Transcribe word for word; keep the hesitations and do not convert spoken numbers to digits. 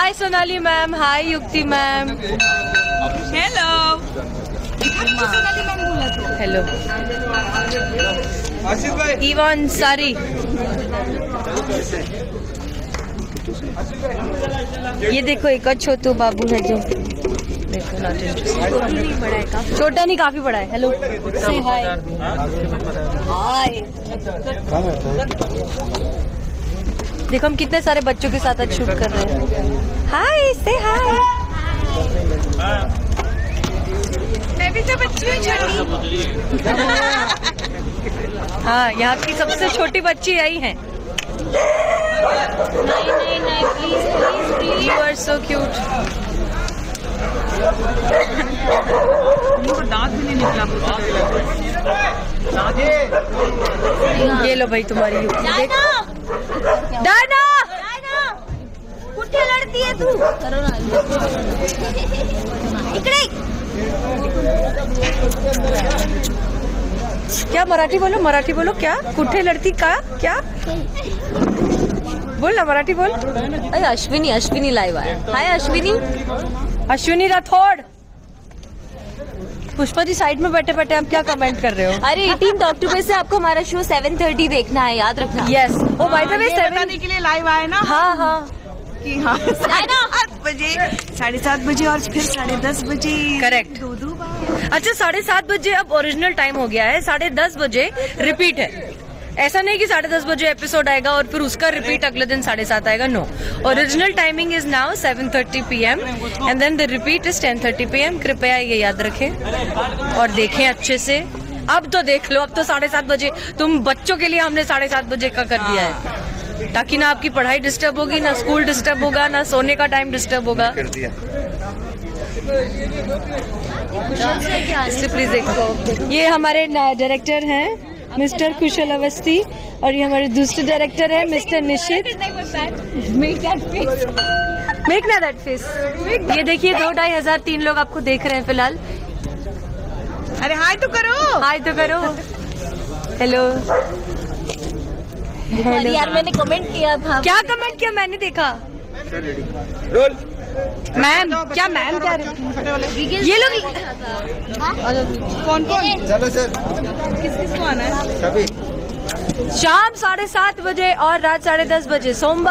हाय Sonali ma'am, हाय युक्ति ma'am, hello hello आशीष भाई, even सारी। ये देखो एक और छोटू बाबू है जो देखो नॉट छोटा नहीं काफी बड़ा है। हेलो हाय हाय, देखो हम कितने सारे बच्चों के साथ आज शूट कर रहे हैं। हाय से हाय, मैं भी तो बच्ची हूँ छोटी। हाँ यहाँ की सबसे छोटी बच्ची आई है। नहीं नहीं नहीं please please please, you are so cute. उनको दांत भी नहीं निकला। ये लो भाई तुम्हारी युक्ति, दादा कुठे लड़ती है तू? इकडे क्या मराठी बोलो, मराठी बोलो, क्या कुठे लड़ती का क्या बोल ना, मराठी बोल। अरे अश्विनी, अश्विनी लाइव आया। हाय अश्विनी, अश्विनी राठौड़। पुष्पा जी साइड में बैठे बैठे आप क्या कमेंट कर रहे हो? अरे अठारह अक्टूबर से आपको हमारा शो सात तीस देखना है, याद रखना। Yes yes. ओ भाई साहब सेवन... बताने के लिए लाइव आए ना। हाँ हाँ कि हाँ आठ बजे, साढ़े सात बजे और फिर साढ़े दस बजे करेक्ट। दो दो बार अच्छा, साढ़े सात बजे अब ओरिजिनल टाइम हो गया है, साढ़े दस बजे रिपीट है। ऐसा नहीं कि साढ़े दस बजे एपिसोड आएगा और फिर उसका रिपीट अगले दिन साढ़े सात आएगा, no. Original timing is now seven thirty P M and then the repeat is ten thirty P M. कृपया ये याद रखें और देखें अच्छे से। अब तो देख लो, अब तो साढ़े सात बजे तुम बच्चों के लिए हमने साढ़े सात बजे का कर दिया है, ताकि ना आपकी पढ़ाई डिस्टर्ब होगी, ना स्कूल डिस्टर्ब होगा, ना सोने का टाइम डिस्टर्ब होगा। इसलिए प्लीज देखो। ये हमारे डायरेक्टर हैं मिस्टर कुशल अवस्थी और ये हमारे दूसरे डायरेक्टर है मिस्टर निशित। मेक ना दैट फेस। ये देखिए दो ढाई हजार तीन लोग आपको देख रहे हैं फिलहाल। अरे हाय तो करो, हाय तो करो। हेलो हेलो यार, मैंने कमेंट किया था। क्या कमेंट किया? मैंने देखा। रोल मैम, क्या मैम कह रहे? ये लोग कौन कौन? चलो सर, किस किस को आना है? शाम साढ़े सात बजे और रात साढ़े दस बजे सोमवार।